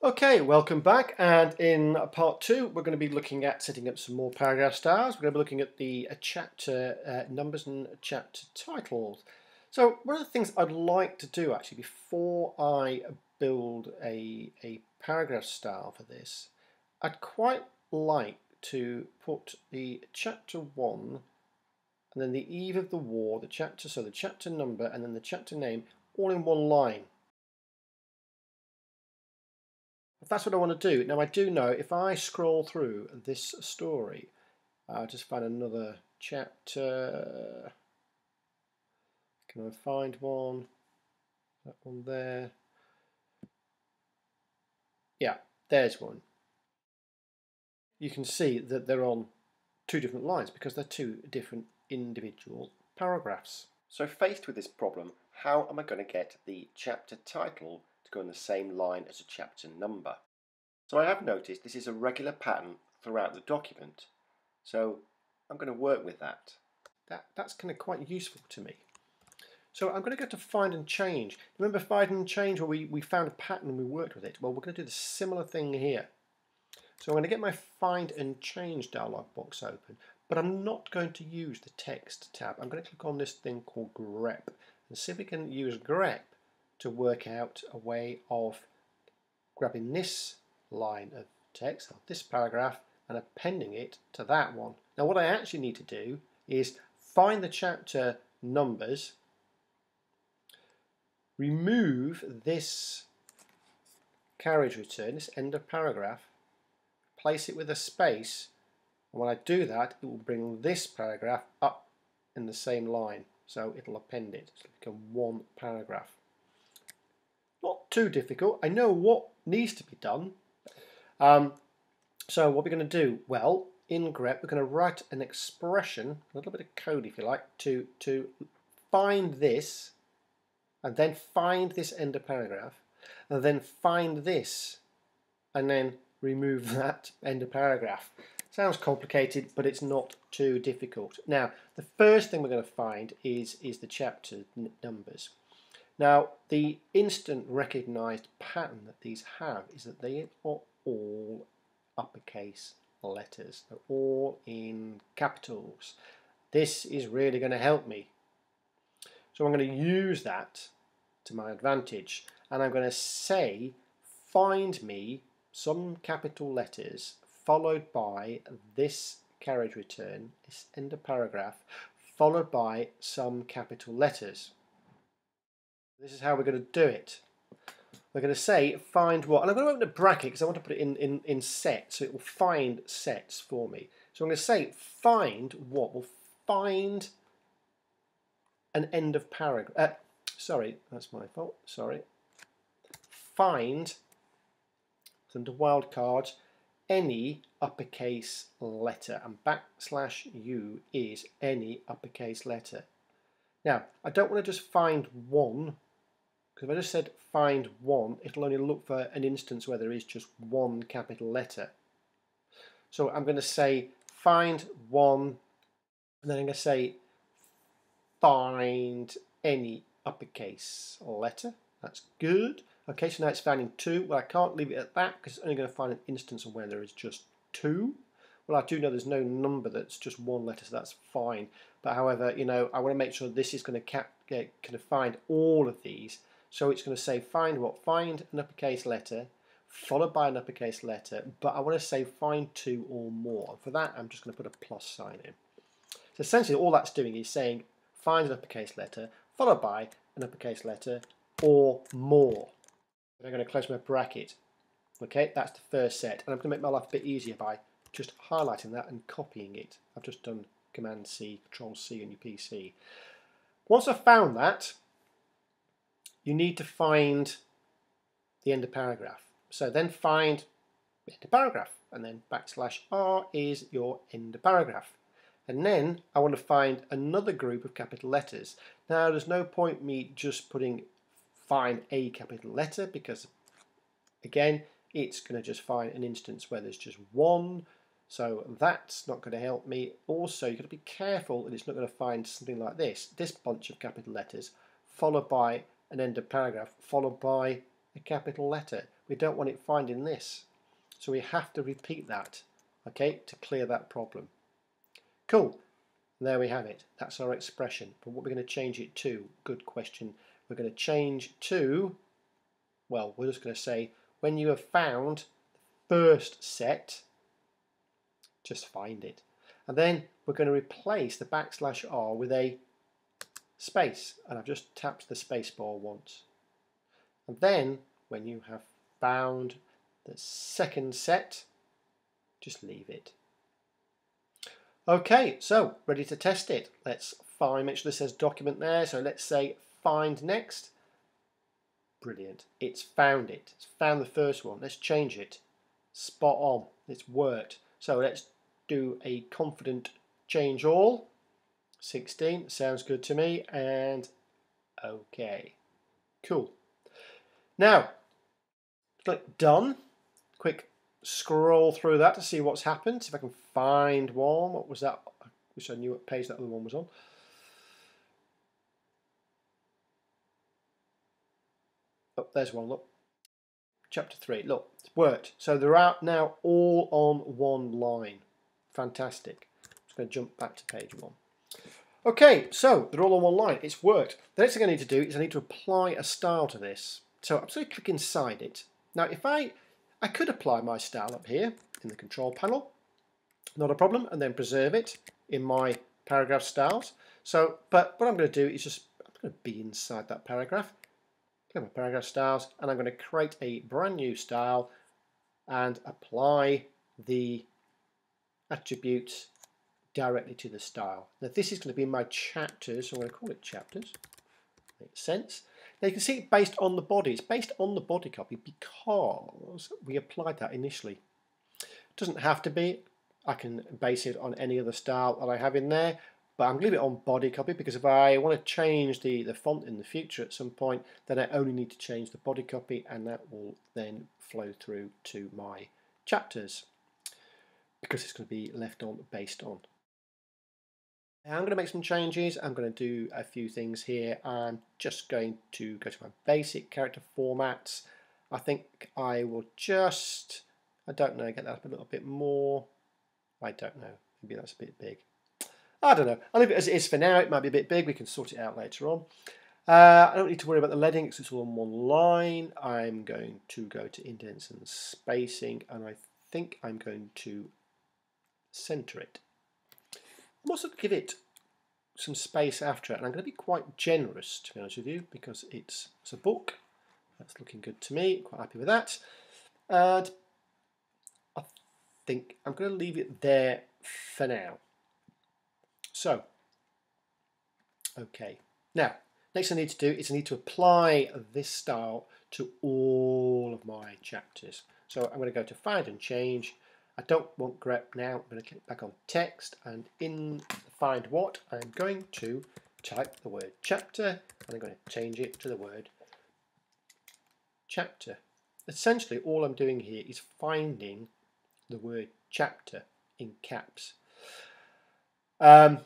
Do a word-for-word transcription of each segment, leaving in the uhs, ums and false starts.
Okay, welcome back, and in part two we're going to be looking at setting up some more paragraph styles. We're going to be looking at the uh, chapter uh, numbers and chapter titles. So one of the things I'd like to do actually before I build a, a paragraph style for this, I'd quite like to put the chapter one and then the eve of the war, the chapter, so the chapter number and then the chapter name all in one line. That's what I want to do. Now I do know if I scroll through this story, I'll just find another chapter. Can I find one? That one there. Yeah, there's one. You can see that they're on two different lines because they're two different individual paragraphs. So faced with this problem, how am I going to get the chapter title go in the same line as a chapter number? So I have noticed this is a regular pattern throughout the document, so I'm going to work with that. that that's kind of quite useful to me. So I'm going to go to find and change. Remember find and change, where we, we found a pattern and we worked with it? Well, we're going to do the similar thing here. So I'm going to get my find and change dialog box open, but I'm not going to use the text tab. I'm going to click on this thing called grep and see if we can use grep to work out a way of grabbing this line of text, this paragraph, and appending it to that one. Now what I actually need to do is find the chapter numbers, remove this carriage return, this end of paragraph, place it with a space, and when I do that it will bring this paragraph up in the same line, so it'll append it, so it'll become one paragraph. Not too difficult. I know what needs to be done. Um, so what we're going to do, well, in grep we're going to write an expression, a little bit of code if you like, to, to find this, and then find this end of paragraph, and then find this, and then remove that end of paragraph. Sounds complicated, but it's not too difficult. Now, the first thing we're going to find is, is the chapter numbers. Now, the instant recognised pattern that these have is that they are all uppercase letters. They're all in capitals. This is really going to help me. So I'm going to use that to my advantage, and I'm going to say, find me some capital letters followed by this carriage return, this end of paragraph, followed by some capital letters. This is how we're going to do it. We're going to say find what, and I'm going to open a bracket because I want to put it in, in, in sets, so it will find sets for me. So I'm going to say find what, we'll find an end of paragraph, uh, sorry, that's my fault, sorry. Find, under wildcard, any uppercase letter, and backslash u is any uppercase letter. Now, I don't want to just find one, because if I just said find one, it'll only look for an instance where there is just one capital letter. So I'm going to say find one, and then I'm going to say find any uppercase letter. That's good. Okay, so now it's finding two. Well, I can't leave it at that because it's only going to find an instance where there is just two. Well, I do know there's no number that's just one letter, so that's fine. But however, you know, I want to make sure this is going to cap, uh, kind of find all of these. So it's going to say find what? Find an uppercase letter, followed by an uppercase letter. But I want to say find two or more. And for that, I'm just going to put a plus sign in. So essentially, all that's doing is saying find an uppercase letter, followed by an uppercase letter, or more. And I'm going to close my bracket. Okay, that's the first set. And I'm going to make my life a bit easier by just highlighting that and copying it. I've just done Command C, Control C on your P C. Once I've found that, you need to find the end of paragraph. So then find end of paragraph, and then backslash R is your end of paragraph. And then I want to find another group of capital letters. Now there's no point me just putting find a capital letter, because again it's going to just find an instance where there's just one. So that's not going to help me. Also, you've got to be careful that it's not going to find something like this. This bunch of capital letters, followed by an end of paragraph, followed by a capital letter. we don't want it finding this. So we have to repeat that, okay, to clear that problem. Cool. There we have it. That's our expression. But what we're going to change it to, good question. We're going to change to, well, we're just going to say, when you have found the first set, just find it. And then we're going to replace the backslash R with a space. And I've just tapped the space bar once. And then when you have found the second set, just leave it. Okay, so ready to test it. Let's find, make sure this says document there. So let's say find next. Brilliant. It's found it. It's found the first one. Let's change it. Spot on. It's worked. So let's do a confident change all. sixteen. Sounds good to me. And okay. Cool. Now, click done. Quick scroll through that to see what's happened. If I can find one, what was that? I wish I knew what page that other one was on. Oh, there's one, look. Chapter three, look, it's worked. So they're out now all on one line. Fantastic. I'm just going to jump back to page one. Okay, so they're all on one line. It's worked. The next thing I need to do is I need to apply a style to this. So I'm just click inside it. Now, if I I could apply my style up here in the control panel, not a problem, and then preserve it in my paragraph styles. So, but what I'm going to do is just, I'm going to be inside that paragraph, click my paragraph styles, and I'm going to create a brand new style and apply the attributes directly to the style. Now, this is going to be my chapters, so I'm going to call it chapters. Makes sense. Now you can see it's based on the body. It's based on the body copy because we applied that initially. It doesn't have to be. I can base it on any other style that I have in there, but I'm going to leave it on body copy because if I want to change the, the font in the future at some point, then I only need to change the body copy and that will then flow through to my chapters because it's going to be left on based on. I'm going to make some changes. I'm going to do a few things here. I'm just going to go to my basic character formats. I think I will just, I don't know, get that up a little bit more. I don't know. Maybe that's a bit big. I don't know. I'll leave it as it is for now. It might be a bit big. We can sort it out later on. Uh, I don't need to worry about the leading because it's all on one line. I'm going to go to indents and spacing, and I think I'm going to center it. I'm also going to give it some space after it, and I'm going to be quite generous, to be honest with you, because it's, it's a book. That's looking good to me. Quite happy with that. And I think I'm going to leave it there for now. So, okay. Now, next thing I need to do is I need to apply this style to all of my chapters. So I'm going to go to Find and Change. I don't want grep now. I'm going to click back on text and in find what, I'm going to type the word chapter and I'm going to change it to the word chapter. Essentially, all I'm doing here is finding the word chapter in caps. Um,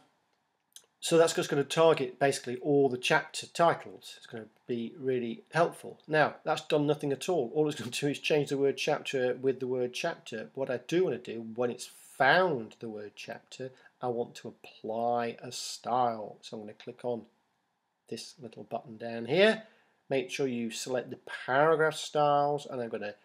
so that's just going to target basically all the chapter titles. It's going to be really helpful. Now, that's done nothing at all. All it's going to do is change the word chapter with the word chapter. What I do want to do, when it's found the word chapter, I want to apply a style. So I'm going to click on this little button down here. Make sure you select the paragraph styles, and I'm going to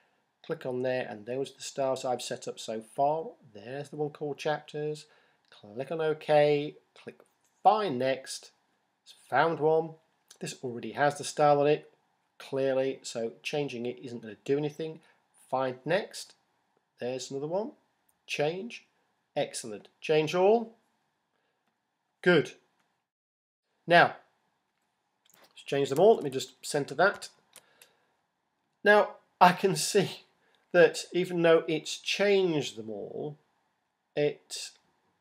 click on there, and those are the styles I've set up so far. There's the one called chapters. Click on OK. Click Find next. It's found one. This already has the style on it, clearly, so changing it isn't going to do anything. Find next. There's another one. Change. Excellent. Change all. Good. Now, let's change them all. Let me just center that. Now, I can see that even though it's changed them all, it's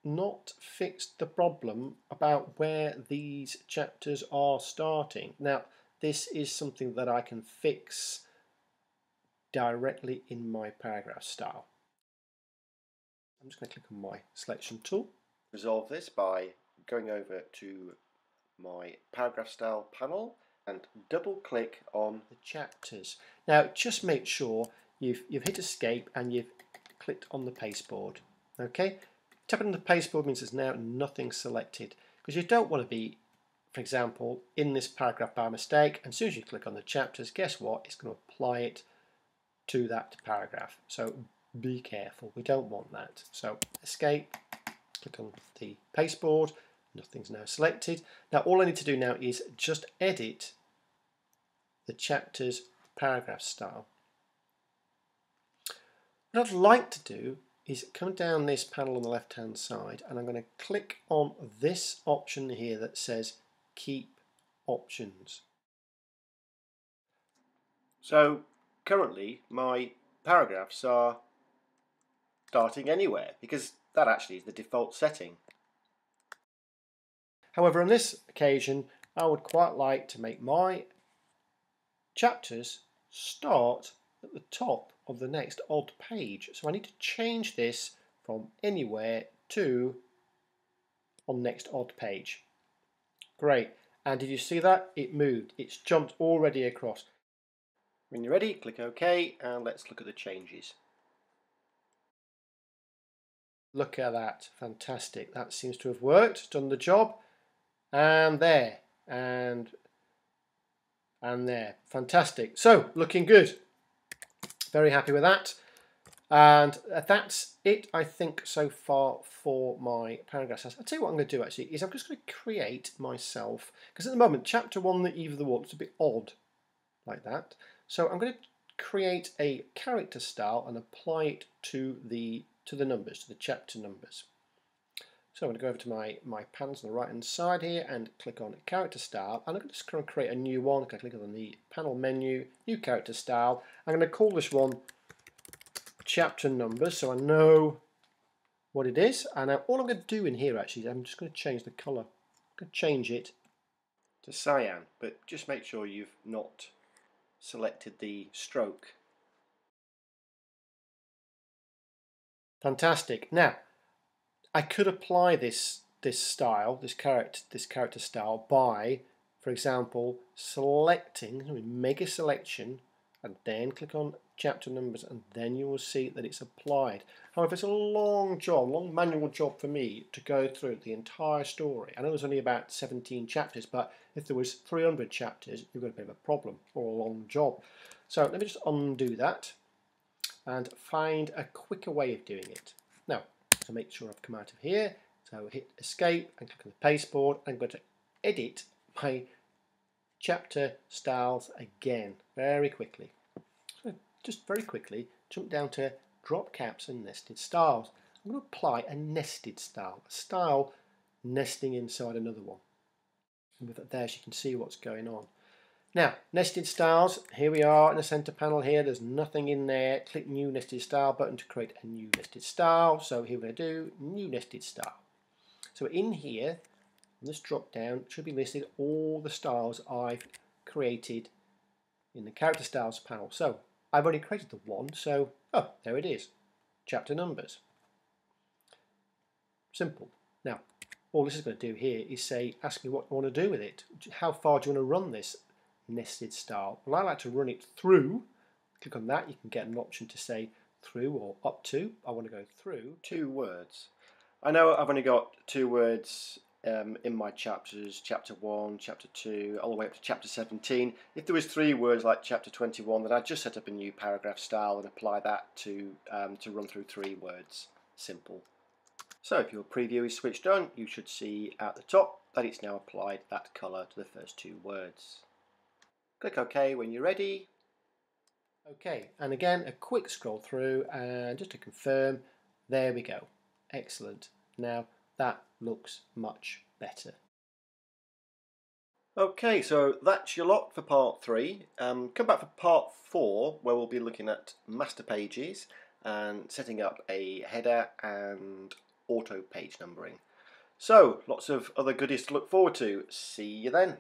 not fixed the problem about where these chapters are starting. Now, this is something that I can fix directly in my paragraph style. I'm just going to click on my selection tool. Resolve this by going over to my paragraph style panel and double click on the chapters. Now just make sure you've, you've hit escape and you've clicked on the pasteboard. Okay, tapping on the pasteboard means there's now nothing selected, because you don't want to be, for example, in this paragraph by mistake, and as soon as you click on the chapters, guess what, it's going to apply it to that paragraph. So be careful, we don't want that. So escape, click on the pasteboard, nothing's now selected. Now all I need to do now is just edit the chapters paragraph style. What I'd like to do is come down this panel on the left hand side, and I'm going to click on this option here that says keep options. So currently my paragraphs are starting anywhere, because that actually is the default setting. However, on this occasion I would quite like to make my chapters start at the top of the next odd page. So I need to change this from anywhere to on next odd page. Great, and did you see that? It moved, it's jumped already across. When you're ready, click OK and let's look at the changes. Look at that, fantastic, that seems to have worked, done the job. And there, and and there, fantastic. So looking good, very happy with that. And that's it, I think, so far for my paragraphs. I'll tell you what I'm going to do actually is I'm just going to create myself, because at the moment chapter one, the Eve of the Worlds, is a bit odd like that. So I'm going to create a character style and apply it to the to the numbers, to the chapter numbers. So I'm going to go over to my, my panels on the right hand side here and click on character style, and I'm going to just create a new one. I'm going to click on the panel menu, new character style. I'm going to call this one chapter numbers, so I know what it is. And now all I'm going to do in here actually is I'm just going to change the colour. I'm going to change it to cyan, but just make sure you've not selected the stroke. Fantastic. Now I could apply this this style, this character, this character style by, for example, selecting, make a selection, and then click on chapter numbers, and then you will see that it's applied. However, it's a long job, long manual job for me to go through the entire story. I know there's only about seventeen chapters, but if there was three hundred chapters, you've got a bit of a problem or a long job. So let me just undo that and find a quicker way of doing it. Now, to make sure I've come out of here, so hit escape and click on the pasteboard. I'm going to edit my chapter styles again very quickly. So just very quickly jump down to drop caps and nested styles. I'm going to apply a nested style, a style nesting inside another one. And with that there, so you can see what's going on. Now, nested styles, here we are in the center panel here, there's nothing in there. Click new nested style button to create a new nested style. So here we're going to do new nested style. So in here, in this drop down, should be listed all the styles I've created in the character styles panel. So I've already created the one, so oh, there it is, chapter numbers. Simple. Now, all this is going to do here is say, ask me what you want to do with it. How far do you want to run this nested style? Well, I like to run it through. Click on that, you can get an option to say through or up to. I want to go through two words. I know I've only got two words um, in my chapters, chapter one, chapter two, all the way up to chapter seventeen. If there was three words like chapter twenty-one, then I'd just set up a new paragraph style and apply that to, um, to run through three words. Simple. So if your preview is switched on, you should see at the top that it's now applied that colour to the first two words. Click OK when you're ready. OK, and again a quick scroll through and just to confirm, there we go. Excellent. Now that looks much better. OK, so that's your lot for part three. Um, come back for part four, where we'll be looking at master pages and setting up a header and auto page numbering. So lots of other goodies to look forward to. See you then.